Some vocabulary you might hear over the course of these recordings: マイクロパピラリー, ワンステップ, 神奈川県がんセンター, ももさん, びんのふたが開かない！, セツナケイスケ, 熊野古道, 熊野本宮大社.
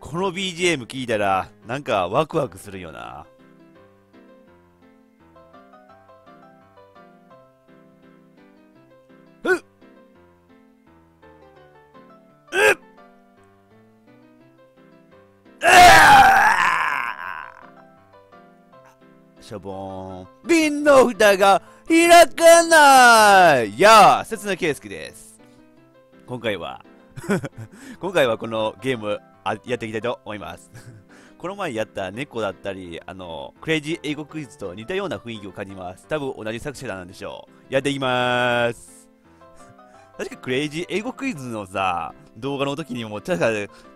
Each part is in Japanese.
この BGM 聞いたらなんかワクワクするよな。しょぼーん。瓶の蓋が開かない。やあ、刹那圭介です。今回はこのゲームやっていきたいと思います。この前やった猫だったりクレイジー英語クイズと似たような雰囲気を感じます。多分同じ作者なんでしょう。やっていきまーす。確かクレイジー英語クイズのさ動画の時にも確か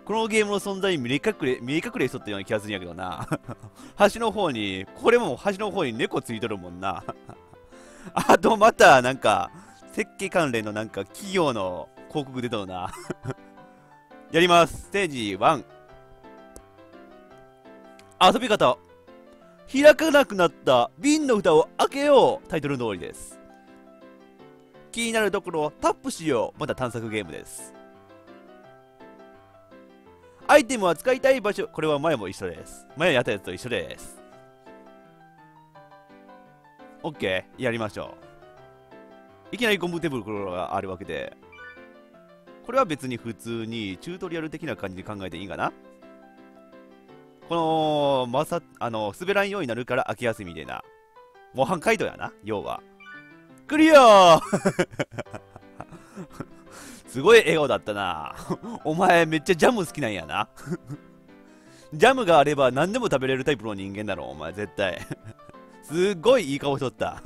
このゲームの存在に見え隠れしとったような気がするんやけどな。端の方に、これも端の方に猫ついとるもんな。あとまたなんか設計関連のなんか企業の広告出とるな。やります。ステージ1。遊び方。開かなくなった瓶の蓋を開けよう。タイトル通りです。気になるところをタップしよう。また探索ゲームです。アイテムは使いたい場所。これは前も一緒です。前やったやつと一緒です。 OK、 やりましょう。いきなりゴム手袋があるわけで、これは別に普通にチュートリアル的な感じで考えていいかな。この滑らんようになるから開けやすいみたいな模範解答やな。要はクリア。すごい笑顔だったな。お前めっちゃジャム好きなんやな。ジャムがあれば何でも食べれるタイプの人間だろお前絶対。すごいいい顔しとった。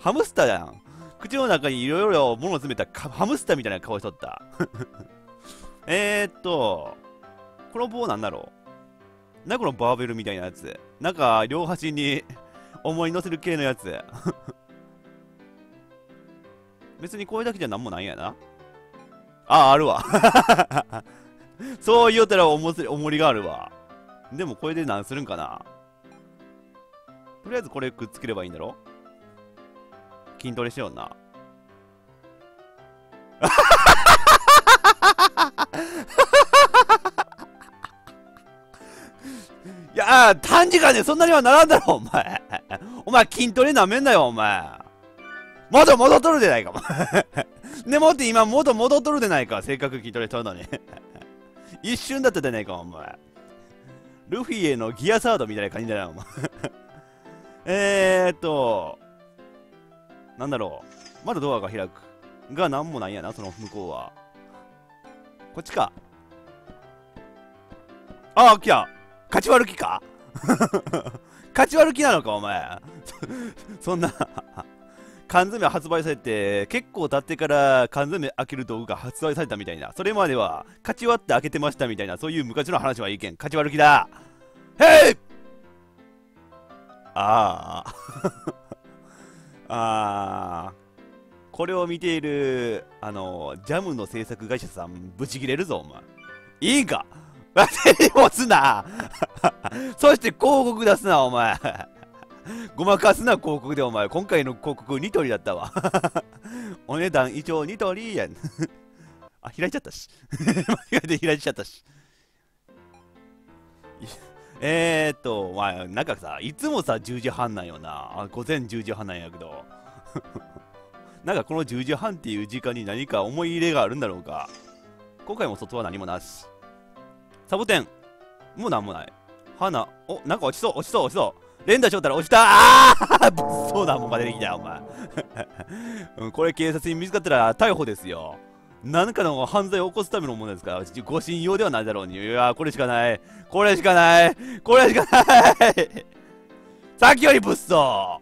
ハムスターやん。口の中にいろいろ物を詰めたハムスターみたいな顔しとった。この棒なんだろうな。このバーベルみたいなやつ、なんか両端に重い乗せる系のやつ。別にこれだけじゃなんもないんやな。あ、あるわ。そう言うたら重りがあるわ。でもこれで何するんかな。とりあえずこれくっつければいいんだろ。筋トレしような。いやー、短時間でそんなにはならんだろお前。お前筋トレなめんなよお前。元戻っとるでないかも。でもって今元戻っとるでないか。せっかく筋トレしとるのに。一瞬だったでないかお前。ルフィへのギアサードみたいな感じだなお前。なんだろう。まだドアが開くがなんもないやな。その向こうはこっちか。ああ来た。勝ち悪気か。勝ち悪気なのかお前。そんな缶詰発売されて結構経ってから缶詰開ける道具が発売されたみたいな。それまでは勝ち割って開けてましたみたいな。そういう昔の話はいいけん。勝ち割る気だ。ヘイ。ああ。ああ。これを見ているジャムの制作会社さんブチギレるぞお前。いいか。手に持つな。そして広告出すなお前。ごまかすな広告でお前。今回の広告ニトリだったわ。お値段以上ニトリやん。あ、開いちゃったし。間違えて開いちゃったし。まあ、なんかさ、いつもさ、10時半なんよな。午前10時半なんやけど。なんかこの10時半っていう時間に何か思い入れがあるんだろうか。今回も外は何もなし。サボテン。もうなんもない。花。お、なんか落ちそう、落ちそう、落ちそう。連打しよったら落ちた。ああ、物騒なもんが出てきたお前。これ警察に見つかったら逮捕ですよ。何かの犯罪を起こすためのものですから、ご信用ではないだろうに。いやー、これしかない、これしかない、これしかない。さっきより物騒。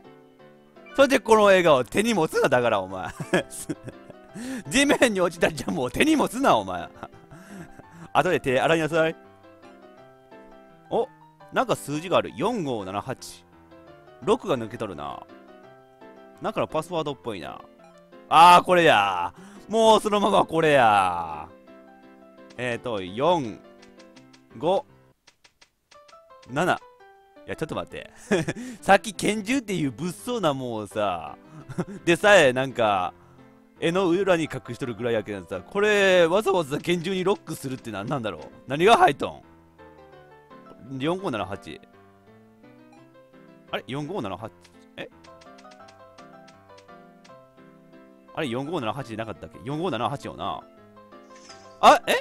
そしてこの笑顔手に持つな。だからお前。地面に落ちたジャムを手に持つなお前。後で手洗いなさい。お、なんか数字がある。4578。6が抜けとるな。だからパスワードっぽいな。あー、これや。もうそのままこれや。4、5、7。いや、ちょっと待って。さっき拳銃っていう物騒なもんをさ、でさえなんか、絵の裏に隠しとるぐらいやけどさ、これわざわざ拳銃にロックするって何なんだろう。何が入っとん ?4578 あれ ?4578 えあれ4578でなかったっけ ?4578 よなあ。え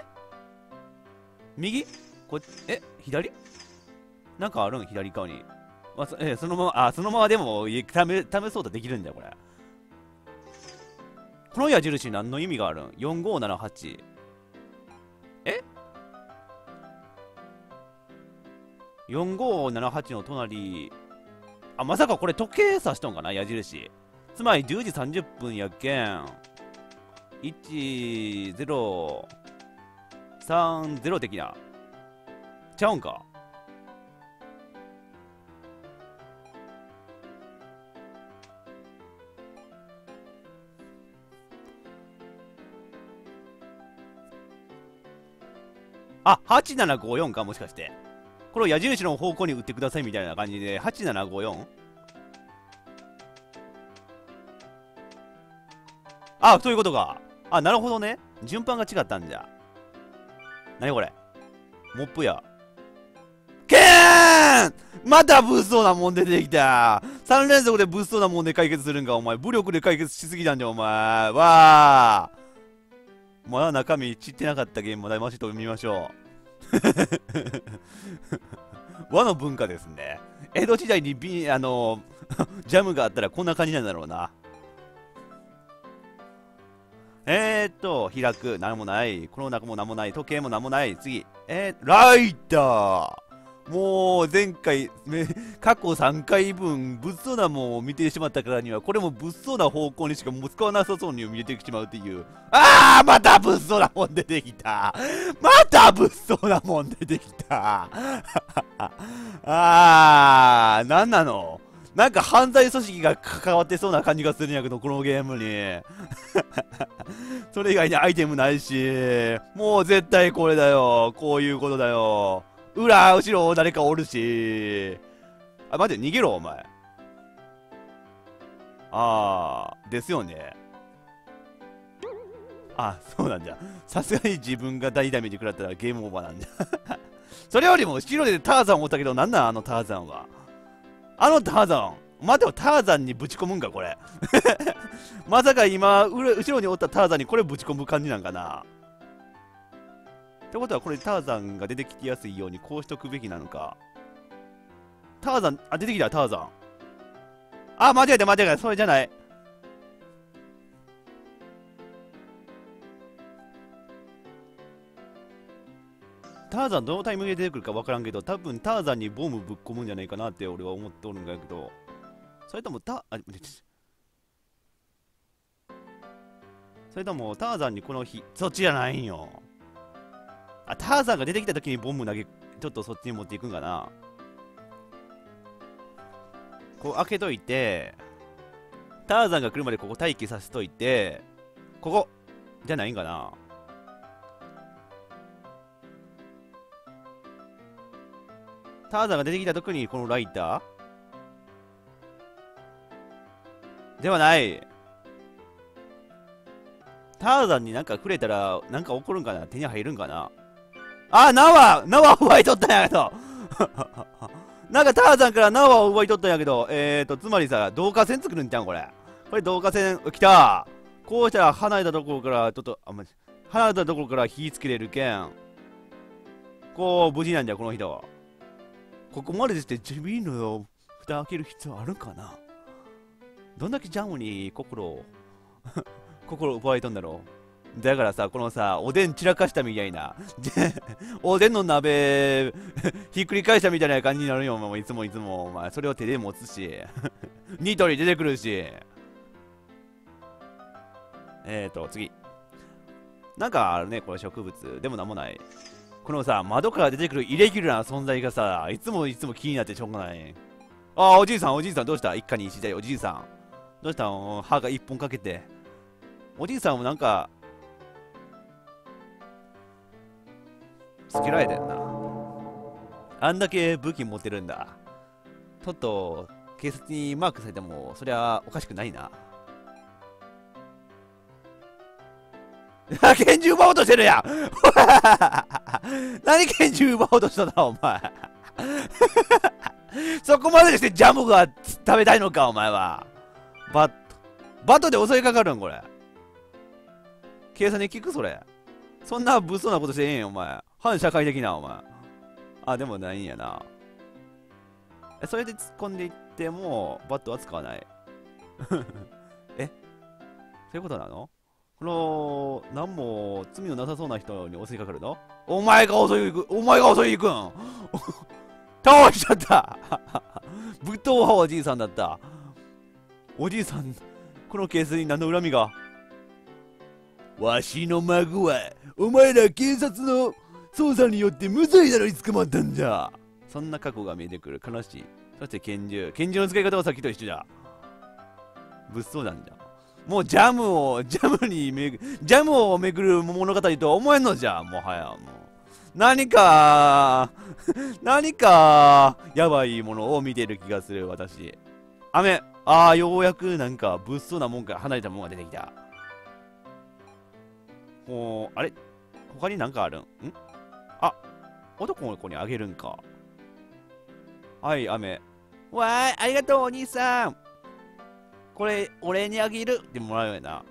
右こっちえ左なんかあるん左側に、まあ、そのまま、あ、そのままでも試そうとできるんだよこれ。この矢印何の意味があるん ?4578 え ?4578 の隣、あ、まさかこれ時計指しとんかな矢印。つまり10時30分やけん1030的なちゃうんか。あ、8754かもしかして。これを矢印の方向に打ってくださいみたいな感じで、8754? あ、そういうことか。あ、なるほどね。順番が違ったんじゃ。なにこれ。モップや。けーん！また物騒なもん出てきた。3連続で物騒なもんで解決するんか、お前。武力で解決しすぎたんじゃ、お前。わー。まだ中身散ってなかったゲームもだいましと見ましょう。和の文化ですね。江戸時代にジャムがあったらこんな感じなんだろうな。開く、なんもない。この中もなんもない。時計もなんもない。次。ライター。もう前回、過去3回分、物騒なもんを見てしまったからには、これも物騒な方向にしかも使わなさそうに見えてしまうっていう。ああ、また物騒なもん出てきた。また物騒なもん出てきた。ああ、なんなの？なんか犯罪組織が関わってそうな感じがするんやけど、このゲームに。それ以外にアイテムないし、もう絶対これだよ。こういうことだよ。裏、後ろ、誰かおるし。あ、待って、逃げろ、お前。あー、ですよね。あ、そうなんじゃ。さすがに自分が大ダメージ食らったらゲームオーバーなんじゃ。それよりも、後ろでターザンおったけど、なんなんあのターザンは。あのターザン。待てよ、ターザンにぶち込むんか、これ。まさか今、後ろにおったターザンにこれぶち込む感じなんかな。ってことはこれターザンが出てきてやすいようにこうしとくべきなのか。ターザン、あ、出てきたターザン。あ、間違えた間違えた、それじゃない。ターザンどのタイミングで出てくるか分からんけど、多分ターザンにボムぶっ込むんじゃないかなって俺は思っておるんだけど、それともターザンにこの日、そっちじゃないんよ。あ、ターザンが出てきたときにボム投げ、ちょっとそっちに持っていくんかな。こう開けといて、ターザンが来るまでここ待機させといて、ここじゃないんかな。ターザンが出てきたときにこのライターではない。ターザンになんか触れたらなんか起こるんかな、手に入るんかな。あ、縄を奪い取ったんやけど。なんかターザンから縄を奪い取ったんやけど、つまりさ、導火線作るんちゃうんこれ。これ導火線、来た。こうしたら離れたところから、ちょっと、あ、まじ、離れたところから火つけれるけん。こう、無事なんじゃ、この人は。ここまでして、地味の蓋開ける必要あるんかな。どんだけジャムに心を、心を奪い取んだろう。だからさ、このさ、おでん散らかしたみたいな。おでんの鍋、ひっくり返したみたいな感じになるよ、お前。いつもいつも、お前。それを手で持つし。ニトリ出てくるし。次。なんかあるね、これ植物。でもなんもない。このさ、窓から出てくるイレギュラーな存在がさ、いつもいつも気になってしょうがない。あー、おじいさん、おじいさん、どうした一家に一台、おじいさん。どうしたの歯が一本かけて。おじいさんもなんか、つけられてんな。あんだけ武器持ってるんだ。ちょっと警察にマークされてもそりゃおかしくないな。拳銃奪おうとしてるやん。何拳銃奪おうとしたんだお前。そこまでしてジャムが食べたいのかお前は。バットで襲いかかるんこれ。警察に聞くそれ。そんな物騒なことしてええんよお前。反社会的なお前。あ、でもないんやな。それで突っ込んでいってもバットは使わない。え、そういうことなの？この、なんも罪のなさそうな人に襲いかかるの？お前が襲いに行くん。倒しちゃった。ぶっ飛ばおじいさんだった。おじいさん、このケースに何の恨みが？わしの孫は、お前ら警察の捜査によって無罪なのに捕まったんじゃ。そんな過去が見えてくる。悲しい。そして拳銃。拳銃の使い方はさっきと一緒だ。物騒なんじゃ。もうジャムをめぐる物語とは思えんのじゃ。もはやもう。何か、やばいものを見ている気がする、私。雨。ああ、ようやくなんか物騒なもんから離れたもんが出てきた。もう、あれ他になんかあるん？あ、男の子にあげるんか。はい、雨。わーい、ありがとう、お兄さん。これ、俺にあげるってもらうよな。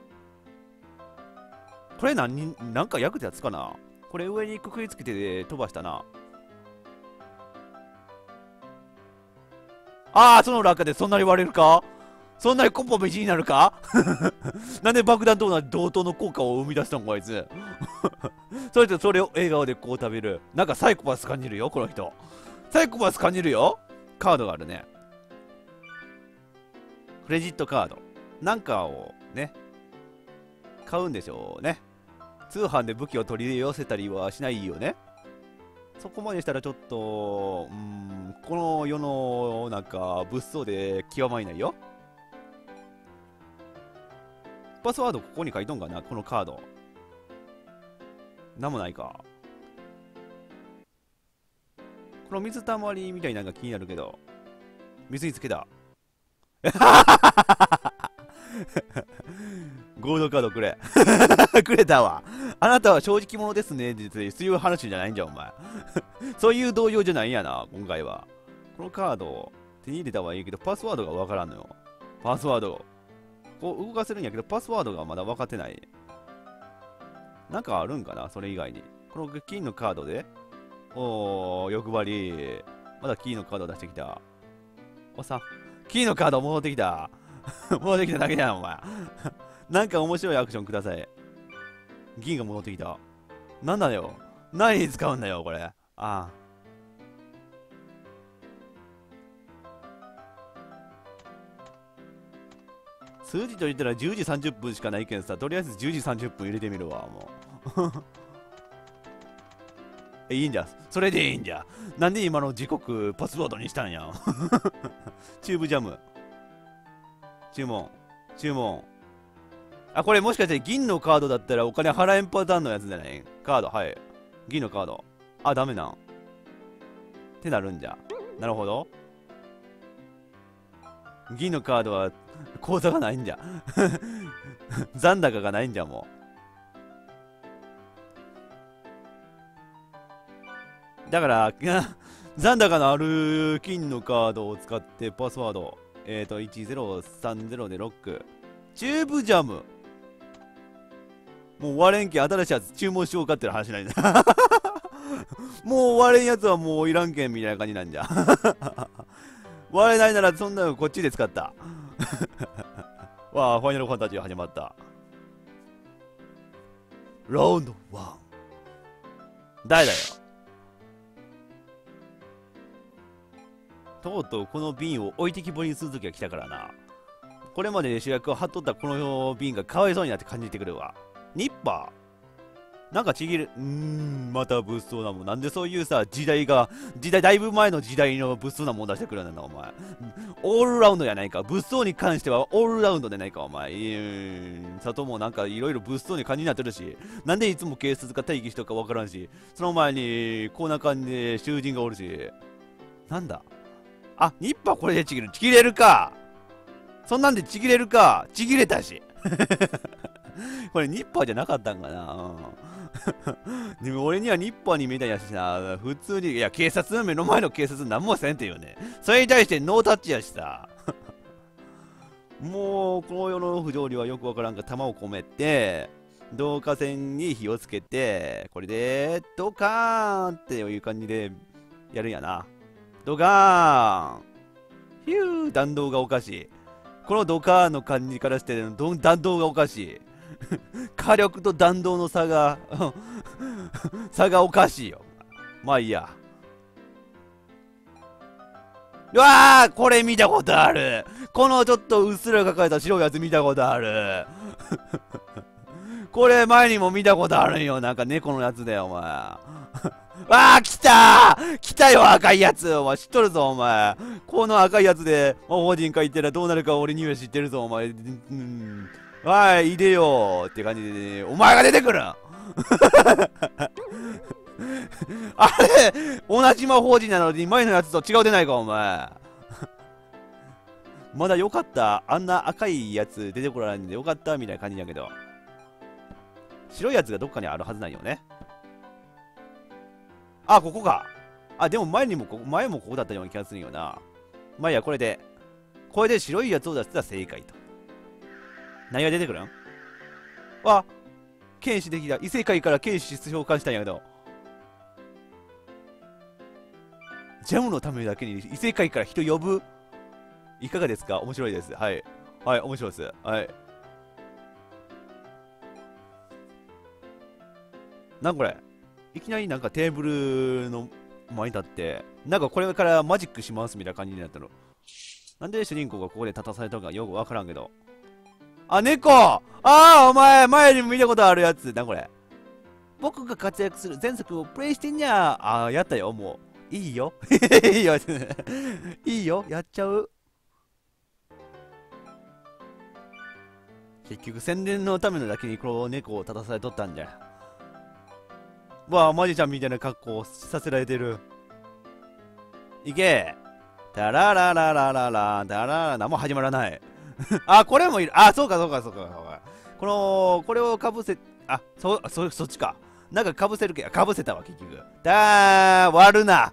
これなんか役立つかな。これ上にくくりつけて飛ばしたな。ああ、その落下でそんなに割れるか？そんなにコンポ飯になるか？なんで爆弾と同等の効果を生み出したのこいつ。それを笑顔でこう食べる。なんかサイコパス感じるよ、この人。サイコパス感じるよ。カードがあるね。クレジットカード。なんかをね、買うんでしょうね。通販で武器を取り寄せたりはしないよね。そこまでしたらちょっと、この世の中、物騒で極まりないよ。パスワードここに書いとんかな、このカード。なんもないか。この水たまりみたいなのが気になるけど、水につけた。ゴールドカードくれ。くれたわ。あなたは正直者ですね。そういう話じゃないんじゃ、お前。そういう動揺じゃないんやな、今回は。このカードを手に入れたはいいけど、パスワードがわからんのよ。パスワードを。こう動かせるんやけど、パスワードがまだ分かってない。なんかあるんかな、それ以外に。この金のカードで。おー、欲張り。まだ金のカード出してきた。おっさん。金のカード戻ってきた。戻ってきただけじゃん、お前。なんか面白いアクションください。銀が戻ってきた。なんだよ。何に使うんだよ、これ。ああ。数字と言ったら10時30分しかないけんさ。とりあえず10時30分入れてみるわ、もう。いいんじゃ。それでいいんじゃ。なんで今の時刻パスワードにしたんや。チューブジャム。注文。あ、これもしかして銀のカードだったらお金払えんパターンのやつじゃない？カード、はい。銀のカード。あ、ダメなん。ってなるんじゃ。なるほど。銀のカードは口座がないんじゃ。残高がないんじゃ、もう。だから、残高のある金のカードを使ってパスワード。1030でロック。チューブジャム。もう終われんけん、新しいやつ注文しようかっていう話ないんだ。もう終われんやつはもういらんけんみたいな感じなんじゃ。割れないならそんなのこっちで使った。わあ、ファイナルファンタジー始まった。ラウンド1。誰だよ。とうとうこの瓶を置いてきぼりにするときが来たからな。これまで主役を張っとったこの瓶がかわいそうになって感じてくるわ。ニッパーなんかちぎる。また物騒なもん。なんでそういうさ、時代、だいぶ前の時代の物騒なもん出してくるんだな、お前。オールラウンドやないか。物騒に関してはオールラウンドでないか、お前。佐藤もなんかいろいろ物騒に感じになってるし、なんでいつも警察か待機しとかわからんし、その前にこんな感じで囚人がおるし。なんだあ、ニッパーこれでちぎる。ちぎれるか。そんなんでちぎれるか。ちぎれたし。これニッパーじゃなかったんかな、うん、でも俺にはニッパーに見えたんやしな、普通に、いや警察、目の前の警察なんもせんっていうね。それに対してノータッチやしさ。もうこの世の不条理はよくわからんが、弾を込めて導火線に火をつけて、これでドカーンっていう感じでやるんやな。ドカーン、ヒュー、弾道がおかしい。このドカーンの感じからして弾道がおかしい。火力と弾道の差が差がおかしいよ。まあいいや。うわー、これ見たことある。このちょっとうっすら抱えた白いやつ見たことある。これ前にも見たことあるんよ。なんか猫のやつだよ、お前。わー、来たー、来たよ、赤いやつ。お前知っとるぞ、お前。この赤いやつで魔法陣書いてたらどうなるか俺には知ってるぞ、お前。うん。はい、いでよーって感じで、ね、お前が出てくる。あれ、同じ魔法陣なのに前のやつと違うでないか、お前。まだよかった。あんな赤いやつ出てこられんでよかったみたいな感じだけど。白いやつがどっかにあるはずないよね。あ、ここか。あ、でも前もここだったような気がするよな。まあいや、これで白いやつを出したら正解と。何が出てくるん？わ、剣士できた。異世界から剣士召喚したんやけど。ジャムのためだけに異世界から人呼ぶ。いかがですか？面白いです。はい。はい、面白いです。はい。なんこれ？いきなりなんかテーブルの前に立って、なんかこれからマジックしますみたいな感じになったの。なんで主人公がここで立たされたのかよくわからんけど。あ、猫！ああ、お前、前にも見たことあるやつ。なんこれ？僕が活躍する前作をプレイしてんじゃん。ああ、やったよ、もう。いいよ。いいよ。いいよ。やっちゃう。結局、宣伝のためのだけにこの猫を立たされとったんじゃ。わあ、マジちゃんみたいな格好をさせられてる。いけ。タララララララ、タララ、何も始まらない。あ、これもいる。あ、そうか、そうか、そうか。これをかぶせ、あ、そっちか。なんかかぶせるけど、かぶせたわ、結局。割るな。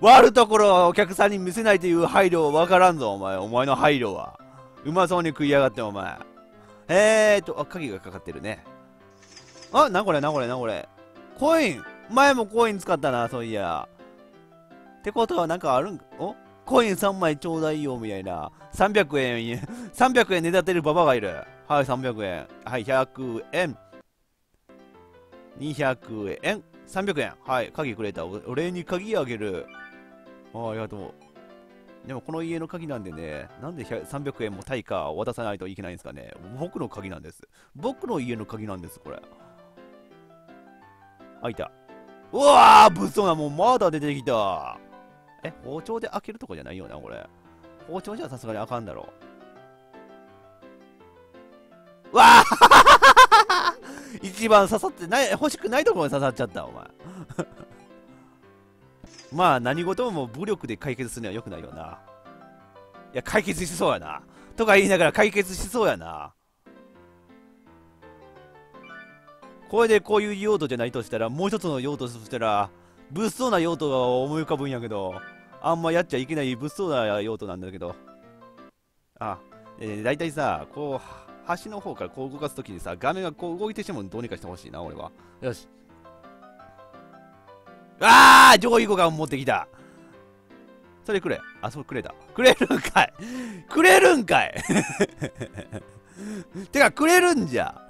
割るところはお客さんに見せないという配慮わからんぞ、お前。お前の配慮は。うまそうに食いやがって、お前。あ、鍵がかかってるね。あ、なんこれ、なんこれ、なんこれ。コイン！前もコイン使ったな、そういや。ってことは、なんかあるん？お？コイン3枚ちょうだいよ、みたいな。300円、300円ねだてるババがいる。はい、300円。はい、100円。200円。300円。はい、鍵くれた。お礼に鍵あげる。ありがとう。でもこの家の鍵なんでね、なんで300円も対価を渡さないといけないんですかね。僕の鍵なんです。僕の家の鍵なんです、これ。開いた。うわー、物騒なもん、まだ出てきた。え、包丁で開けるとこじゃないよな、これ。包丁じゃさすがにあかんだろう。うわあ。一番刺さってない、欲しくないところに刺さっちゃった、お前。まあ、何事も武力で解決するには良くないよな。いや、解決しそうやな。とか言いながら解決しそうやな。これでこういう用途じゃないとしたら、もう一つの用途としたら、物騒な用途が思い浮かぶんやけど、あんまやっちゃいけない物騒な用途なんだけど。あ、だいたいさ、こう、端の方からこう動かすときにさ、画面がこう動いてしまうのどうにかしてほしいな、俺は。よし。ああ、上位互換持ってきた。それくれ。あ、それくれた。くれるんかい。くれるんかい。てか、くれるんじゃ。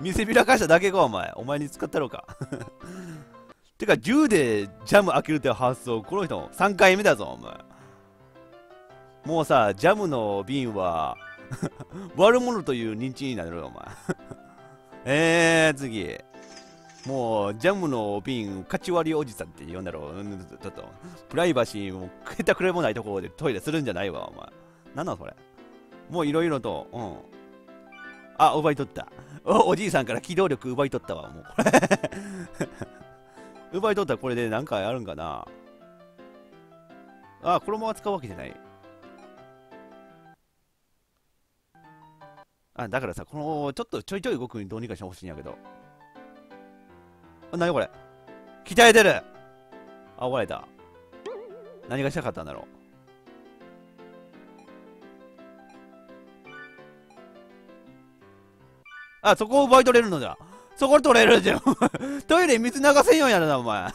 見せびらかしただけか、お前。お前に使ったろうか。てか、銃でジャム開けるって発想、この人も3回目だぞ、お前。もうさ、ジャムの瓶は、悪者という認知になるよ、お前。次。もう、ジャムの瓶、勝ち割りおじさんって呼んだろう。ちょっと、プライバシーも、くれたくれもないところでトイレするんじゃないわ、お前。なんなん、それ。もう、いろいろと、うん。あ、奪い取った。おじいさんから機動力奪い取ったわ、もう、これ。奪い取ったらこれで何かやるんかな。あ、このまま使うわけじゃない。あ、だからさ、このちょっとちょいちょい動くにどうにかしてほしいんやけど。あ、なにこれ、鍛えてる。あ、終われた。何がしたかったんだろう。あ、そこを奪い取れるのじゃ。そこ取れるじゃん。トイレ水流せんようやな、お前。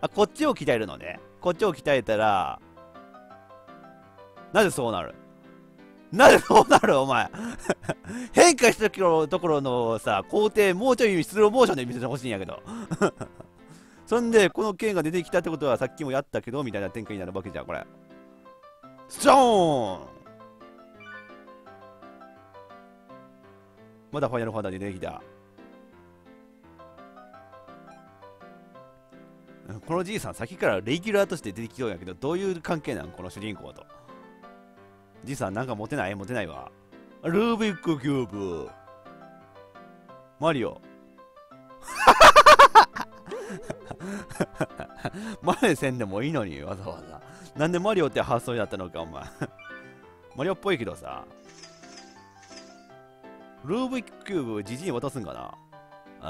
あ、こっちを鍛えるのね。こっちを鍛えたら、なぜそうなる？なぜそうなるお前。変化したところのさ、工程、もうちょいスローモーションで見せてほしいんやけど。そんで、この剣が出てきたってことは、さっきもやったけど、みたいな展開になるわけじゃん、これ。ストーン！まだファイナルファンタジー出てきた。このじいさん、先からレギュラーとして出てきようやけど、どういう関係なんこの主人公と。じいさん、なんかモテない？モテないわ。ルービックキューブ。マリオ。マネせんでもいいのに、わざわざ。なんでマリオって発想になったのか、お前。マリオっぽいけどさ。ルービックキューブ、じじいに渡すんかな？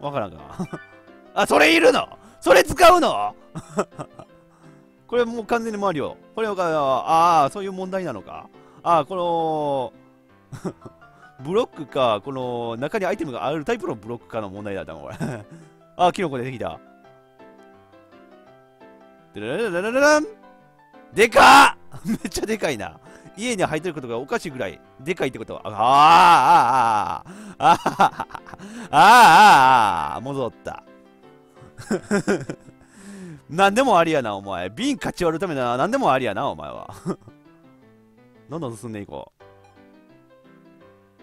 わからんか。あ、それいるの？それ使うの？これもう完全にマリオ。これが、ああ、そういう問題なのか。ああ、この、ブロックか、この、中にアイテムがあるタイプのブロックかの問題だったの、これ。ああ、キノコ出てきた。でららららららん！でかっ！めっちゃでかいな。家に入ってることがおかしいぐらいでかいってことは、ああああああああああ、戻った。何でもありやな、お前。瓶勝ち割るためなら何でもありやな、お前は。どんどん進んでいこ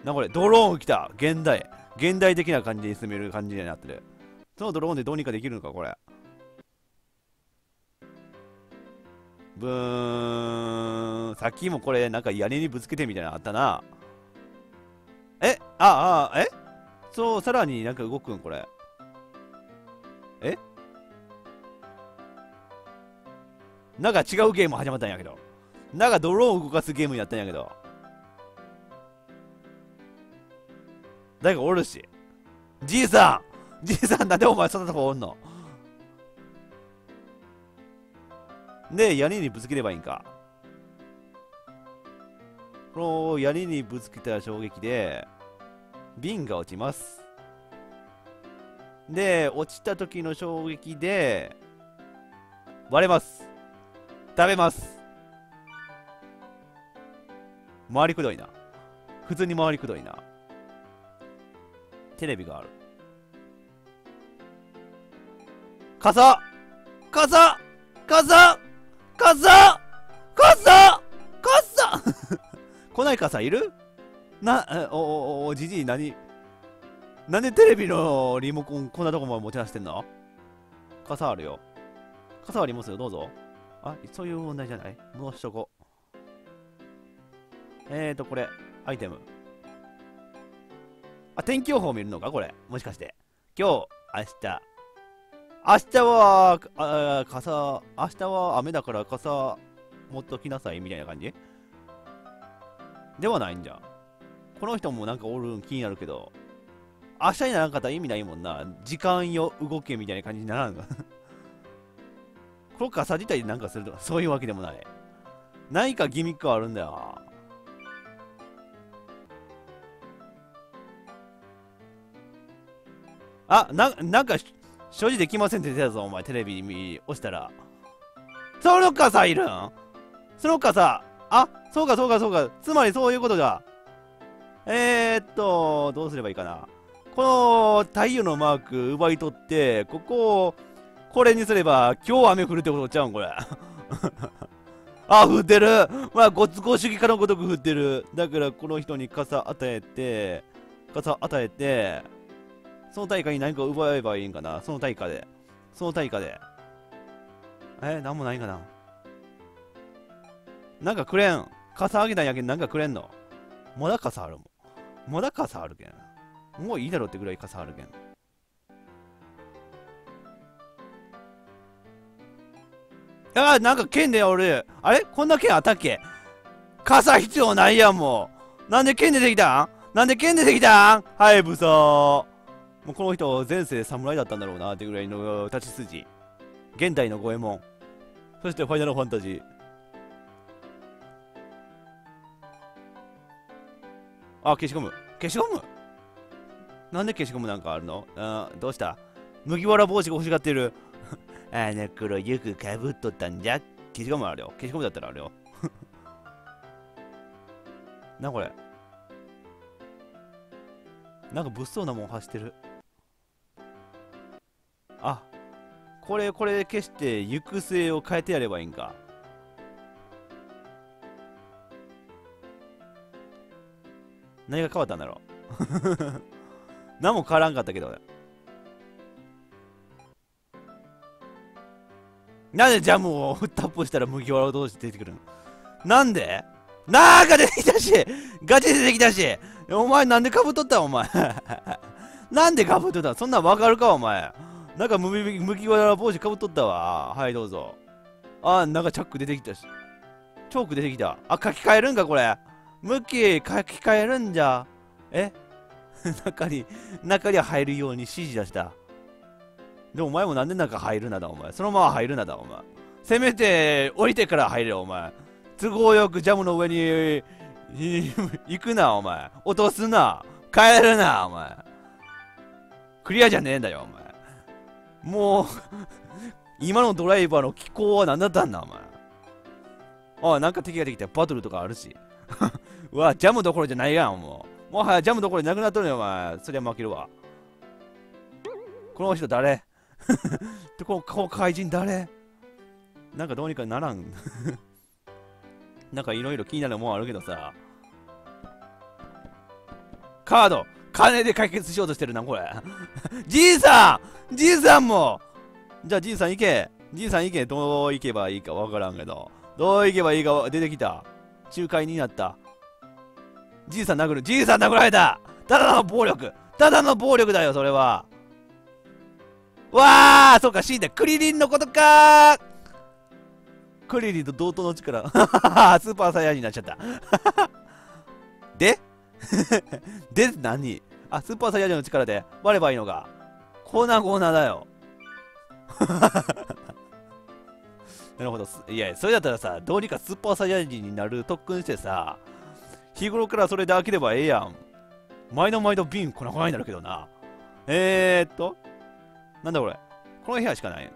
う。な、これ、ドローン来た。現代。現代的な感じに進める感じになってる。そのドローンでどうにかできるのか、これ。ブーン。さっきもこれ、なんか屋根にぶつけてみたいなのあったな。え、ああ、え、そう、さらになんか動くん、これ。え、なんか違うゲーム始まったんやけど。なんかドローンを動かすゲームになったんやけど。誰かおるし。じいさん！じいさん、なんでお前そんなとこおんの？で、屋根にぶつければいいんか。この屋根にぶつけた衝撃で、瓶が落ちます。で、落ちた時の衝撃で、割れます。食べます。回りくどいな。普通に回りくどいな。テレビがある。傘！傘！傘！傘！傘！傘！来ない傘いる？な、おじじい、なんでテレビのリモコンこんなとこまで持ち出してんの？傘あるよ。傘ありますよ、どうぞ。あ、そういう問題じゃない？戻しとこう。これ、アイテム。あ、天気予報見るのかこれ。もしかして。今日、明日。明日は、傘、明日は雨だから傘持っときなさいみたいな感じではないんじゃん。この人もなんかおるん気になるけど、明日にならんかったら意味ないもんな。時間よ、動けみたいな感じにならんが。この傘自体でなんかするとか、そういうわけでもない。何かギミックはあるんだよ。あ、なんか、所持できませんって出たぞ、お前。テレビに押したら。その傘いるん？その傘。あ、そうかそうかそうか。つまりそういうことだ。どうすればいいかな。この太陽のマーク奪い取って、ここを、これにすれば、今日雨降るってことちゃうん、これ。あ、降ってる。まあ、ご都合主義家のごとく降ってる。だから、この人に傘与えて、その対価に何か奪えばいいんかな。その対価で。なんもないかな。なんかくれん。傘あげたんやけん、なんかくれんの。まだ傘あるもん。まだ傘あるけん。もういいだろってぐらい傘あるけん。ああ、なんか剣で俺、あれこんな剣あったっけ？傘必要ないやん、もう。なんで剣出てきたん？なんで剣出てきたん？はい、武装。もうこの人、前世侍だったんだろうな、ってぐらいの立ち筋。現代の五右衛門。そして、ファイナルファンタジー。あ、消しゴム。消しゴム？なんで消しゴムなんかあるの？どうした？麦わら帽子が欲しがってる。あの頃よくかぶっとったんじゃ。消しゴムあるよ。消しゴムだったらあるよ。な、これ。なんか物騒なもん走ってる。あ、これ消して行く末を変えてやればいいんか。何が変わったんだろう。何も変わらんかったけど。なんでジャムをタップしたら麦わら同士出てくるの？なんで？なんか出てきたし、ガチ出てきたし、お前なんでかぶっとったんお前。なんでかぶっとったん、そんなんわかるかお前。なんか麦わら帽子かぶっとったわ。はい、どうぞ。あ、なんかチャック出てきたし。チョーク出てきた。あ、書き換えるんかこれ。向き書き換えるんじゃ。え？中に入るように指示出した。でもお前もなんで中入るなだお前。そのまま入るなだお前。せめて降りてから入れよお前。都合よくジャムの上に行くなお前。落とすな。帰るなお前。クリアじゃねえんだよお前。もう、今のドライバーの機構は何だったんだお前。ああ、なんか敵ができた。バトルとかあるし。うわ、ジャムどころじゃないやんもう。もはやジャムどころじゃなくなっとるよお前。そりゃ負けるわ。この人誰？で、この怪人誰？なんかどうにかならん。なんかいろいろ気になるもんあるけどさ。カード金で解決しようとしてるな、これ。じいさんじいさんもじゃあじいさん行けじいさん行け。どう行けばいいかわからんけど。どう行けばいいか出てきた。仲介になった。じいさん殴る。じいさん殴られた。ただの暴力。ただの暴力だよ、それは。わあ、そうか、シーンだ。クリリンのことかー。クリリンと同等の力。スーパーサイヤ人になっちゃった。でで、何？あ、スーパーサイヤ人の力で割ればいいのか。コーナーだよ。なるほど。いや、それだったらさ、どうにかスーパーサイヤ人になる特訓してさ、日頃からそれで飽きればええやん。毎度瓶粉々になるけどな。なんだこれ？この部屋しかない。ん？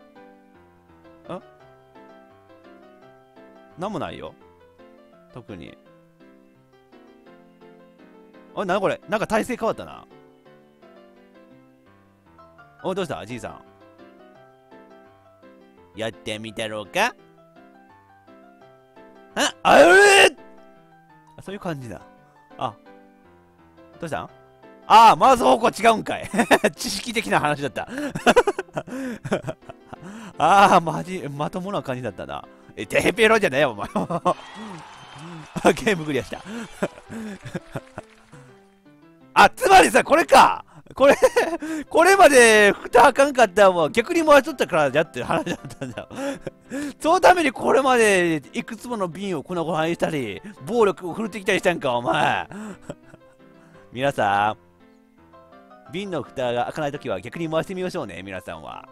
なんもないよ。特に。あ、なんだこれ？なんか体勢変わったな。お、どうした？じいさん。やってみたろうか？あ、あれ！あ、そういう感じだ。あ、どうしたん？ああ、回す方向違うんかい。知識的な話だった。ああ、まともな感じだったな。テペロじゃねえよ、お前。ゲームクリアした。あ、つまりさ、これか。これまで蓋あかんかったらもう逆に回しとったからだって話だったんだよ。そのためにこれまでいくつもの瓶を粉々にしたり、暴力を振るってきたりしたんか、お前。皆さん。瓶の蓋が開かないときは逆に回してみましょうね、皆さんは。